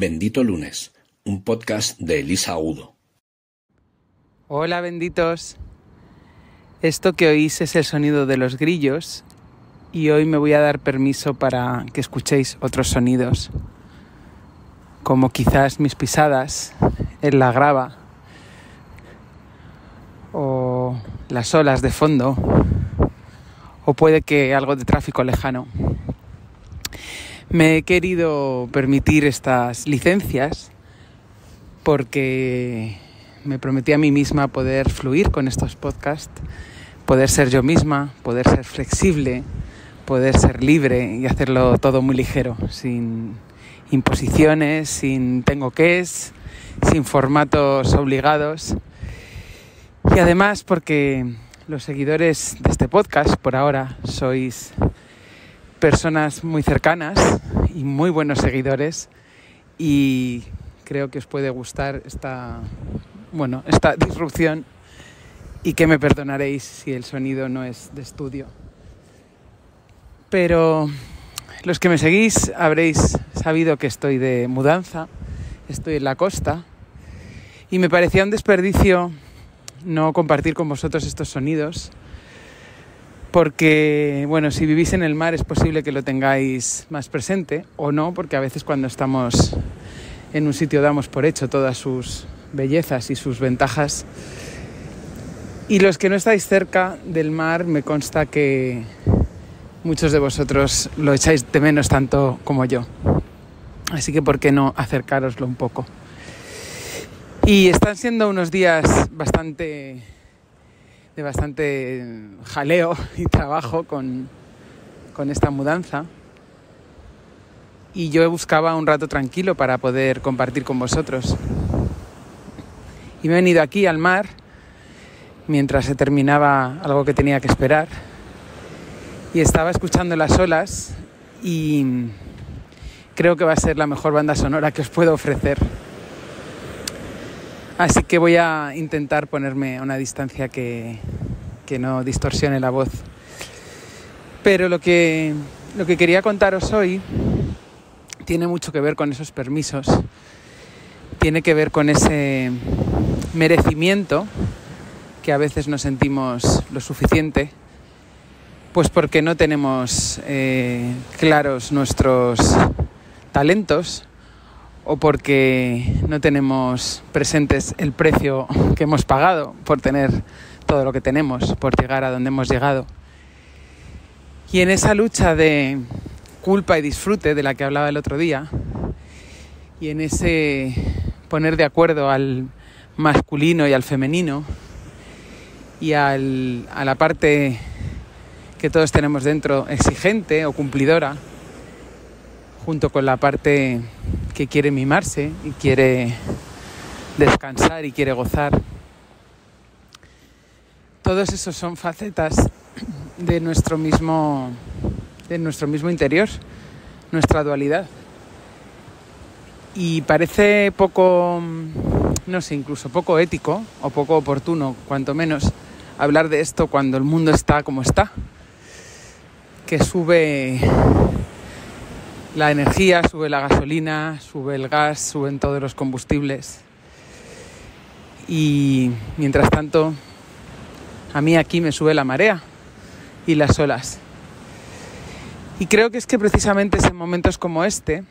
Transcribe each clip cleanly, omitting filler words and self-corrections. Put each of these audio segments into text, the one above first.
Bendito Lunes, un podcast de Elisa Agudo. Hola, benditos. Esto que oís es el sonido de los grillos y hoy me voy a dar permiso para que escuchéis otros sonidos, como quizás mis pisadas en la grava o las olas de fondo, o puede que algo de tráfico lejano. Me he querido permitir estas licencias porque me prometí a mí misma poder fluir con estos podcasts, poder ser yo misma, poder ser flexible, poder ser libre y hacerlo todo muy ligero, sin imposiciones, sin tengo que es, sin formatos obligados. Y además porque los seguidores de este podcast por ahora sois personas muy cercanas y muy buenos seguidores, y creo que os puede gustar esta disrupción, y que me perdonaréis si el sonido no es de estudio. Pero los que me seguís habréis sabido que estoy de mudanza, estoy en la costa, y me parecía un desperdicio no compartir con vosotros estos sonidos. Porque, bueno, si vivís en el mar es posible que lo tengáis más presente o no, porque a veces cuando estamos en un sitio damos por hecho todas sus bellezas y sus ventajas. Y los que no estáis cerca del mar, me consta que muchos de vosotros lo echáis de menos tanto como yo. Así que, ¿por qué no acercároslo un poco? Y están siendo unos días de bastante jaleo y trabajo con esta mudanza, y yo buscaba un rato tranquilo para poder compartir con vosotros, y me he venido aquí al mar mientras se terminaba algo que tenía que esperar, y estaba escuchando las olas, y creo que va a ser la mejor banda sonora que os puedo ofrecer. Así que voy a intentar ponerme a una distancia que no distorsione la voz. Pero lo que quería contaros hoy tiene mucho que ver con esos permisos, tiene que ver con ese merecimiento que a veces no sentimos lo suficiente, pues porque no tenemos claros nuestros talentos, o porque no tenemos presentes el precio que hemos pagado por tener todo lo que tenemos, por llegar a donde hemos llegado. Y en esa lucha de culpa y disfrute de la que hablaba el otro día, y en ese poner de acuerdo al masculino y al femenino, y a la parte que todos tenemos dentro, exigente o cumplidora, junto con la parte que quiere mimarse y quiere descansar y quiere gozar. Todos esos son facetas de nuestro mismo interior, nuestra dualidad. Y parece poco, no sé, incluso poco ético o poco oportuno, cuanto menos, hablar de esto cuando el mundo está como está, que sube la energía, sube la gasolina, sube el gas, suben todos los combustibles. Y mientras tanto, a mí aquí me sube la marea y las olas. Y creo que es que precisamente es en momentos como este,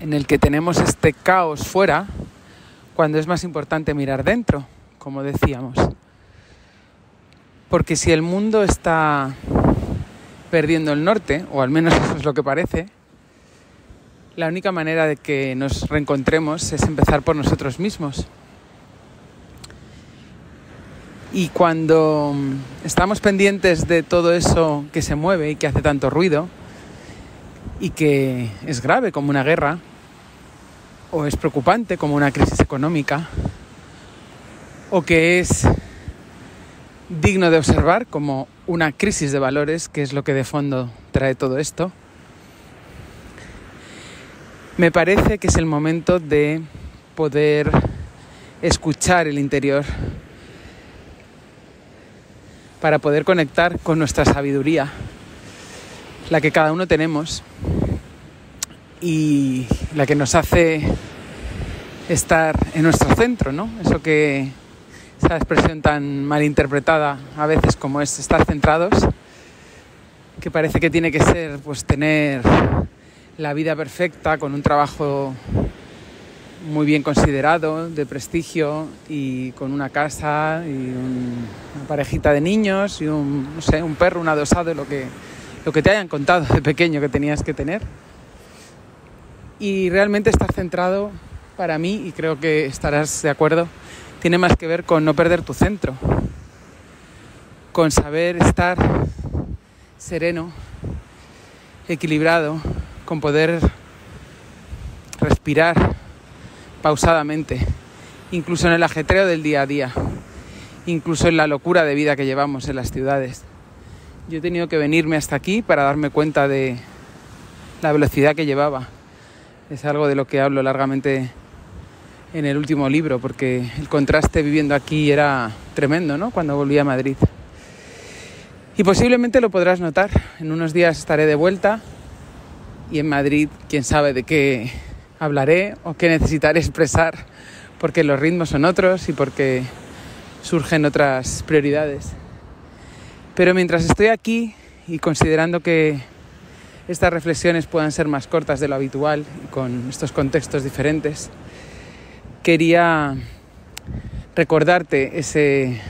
en el que tenemos este caos fuera, cuando es más importante mirar dentro, como decíamos. Porque si el mundo está perdiendo el norte, o al menos eso es lo que parece, la única manera de que nos reencontremos es empezar por nosotros mismos. Y cuando estamos pendientes de todo eso que se mueve y que hace tanto ruido, y que es grave como una guerra, o es preocupante como una crisis económica, o que es digno de observar como una crisis de valores, que es lo que de fondo trae todo esto, me parece que es el momento de poder escuchar el interior para poder conectar con nuestra sabiduría, la que cada uno tenemos, y la que nos hace estar en nuestro centro, ¿no? Eso que, esa expresión tan malinterpretada a veces como es estar centrados, que parece que tiene que ser pues tener la vida perfecta con un trabajo muy bien considerado, de prestigio, y con una casa y una parejita de niños y un, no sé, un perro, un adosado, lo que te hayan contado de pequeño que tenías que tener. Y realmente estar centrado, para mí, y creo que estarás de acuerdo, tiene más que ver con no perder tu centro, con saber estar sereno, equilibrado, con poder respirar pausadamente, incluso en el ajetreo del día a día, incluso en la locura de vida que llevamos en las ciudades. Yo he tenido que venirme hasta aquí para darme cuenta de la velocidad que llevaba. Es algo de lo que hablo largamente en el último libro, porque el contraste viviendo aquí era tremendo, ¿no?, cuando volví a Madrid. Y posiblemente lo podrás notar. En unos días estaré de vuelta y en Madrid quién sabe de qué hablaré o qué necesitaré expresar, porque los ritmos son otros y porque surgen otras prioridades. Pero mientras estoy aquí y considerando que estas reflexiones puedan ser más cortas de lo habitual y con estos contextos diferentes, quería recordarte ese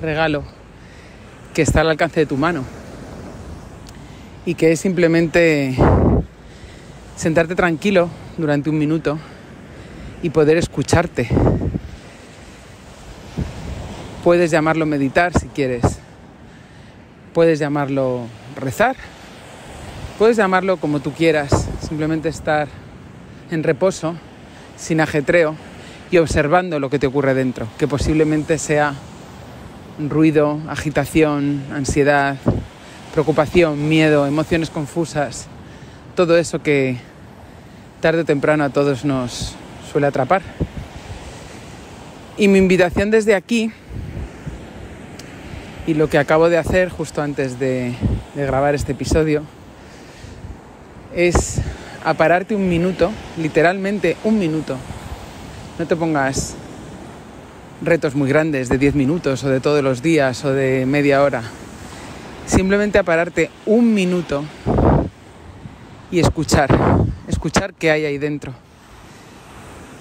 regalo que está al alcance de tu mano y que es simplemente sentarte tranquilo durante un minuto y poder escucharte. Puedes llamarlo meditar si quieres, puedes llamarlo rezar, puedes llamarlo como tú quieras, simplemente estar en reposo, sin ajetreo, y observando lo que te ocurre dentro, que posiblemente sea ruido, agitación, ansiedad, preocupación, miedo, emociones confusas, todo eso que tarde o temprano a todos nos suele atrapar. Y mi invitación desde aquí, y lo que acabo de hacer justo antes de grabar este episodio, es a pararte un minuto, literalmente un minuto. No te pongas retos muy grandes de 10 minutos o de todos los días o de media hora. Simplemente a pararte un minuto y escuchar qué hay ahí dentro.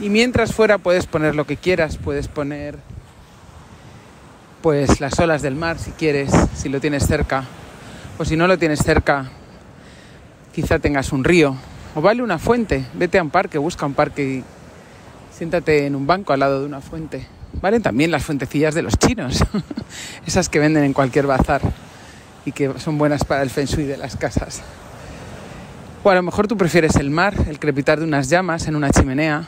Y mientras fuera puedes poner lo que quieras, puedes poner pues las olas del mar si quieres, si lo tienes cerca, o si no lo tienes cerca, quizá tengas un río, o vale una fuente, vete a un parque, busca un parque y siéntate en un banco al lado de una fuente. Valen también las fuentecillas de los chinos, esas que venden en cualquier bazar y que son buenas para el feng shui de las casas. O a lo mejor tú prefieres el mar, el crepitar de unas llamas en una chimenea,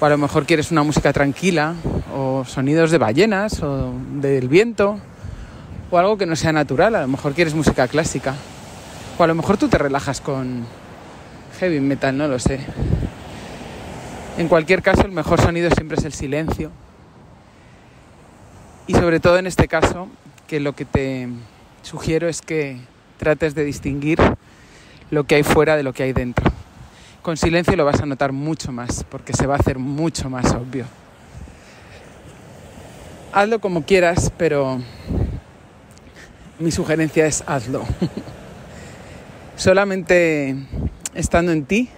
o a lo mejor quieres una música tranquila, o sonidos de ballenas, o del viento, o algo que no sea natural, a lo mejor quieres música clásica, o a lo mejor tú te relajas con heavy metal, no lo sé. En cualquier caso, el mejor sonido siempre es el silencio. Y sobre todo en este caso, que lo que te sugiero es que trates de distinguir lo que hay fuera de lo que hay dentro. Con silencio lo vas a notar mucho más, porque se va a hacer mucho más obvio. Hazlo como quieras, pero mi sugerencia es hazlo. Solamente estando en ti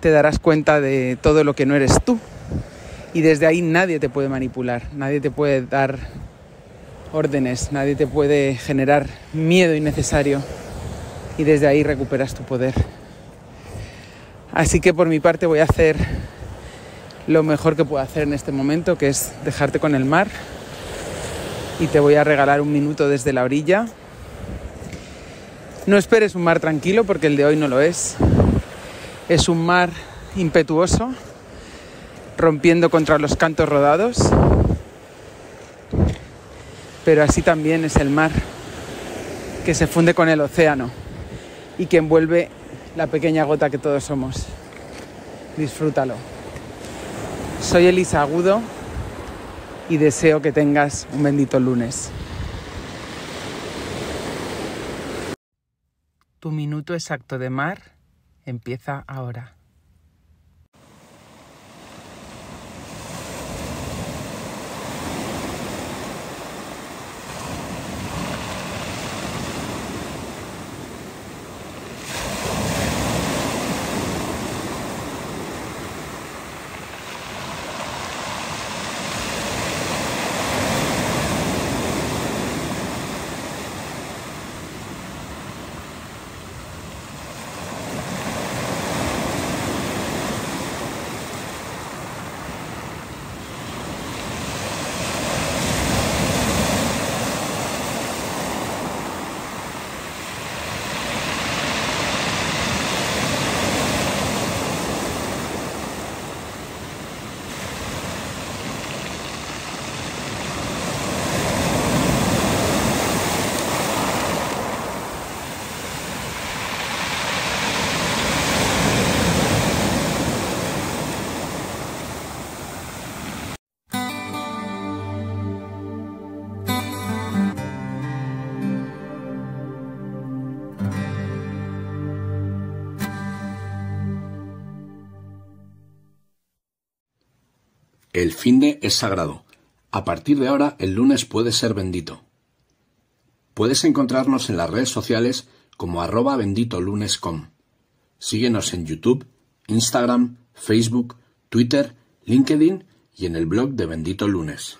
te darás cuenta de todo lo que no eres tú, y desde ahí nadie te puede manipular, nadie te puede dar órdenes, nadie te puede generar miedo innecesario. Y desde ahí recuperas tu poder. Así que por mi parte voy a hacer lo mejor que puedo hacer en este momento, que es dejarte con el mar. Y te voy a regalar un minuto desde la orilla. No esperes un mar tranquilo, porque el de hoy no lo es. Es un mar impetuoso, rompiendo contra los cantos rodados. Pero así también es el mar, que se funde con el océano y que envuelve la pequeña gota que todos somos. Disfrútalo. Soy Elisa Agudo y deseo que tengas un bendito lunes. Tu minuto exacto de mar empieza ahora. El finde es sagrado. A partir de ahora, el lunes puede ser bendito. Puedes encontrarnos en las redes sociales como @benditolunes.com. Síguenos en YouTube, Instagram, Facebook, Twitter, LinkedIn y en el blog de Bendito Lunes.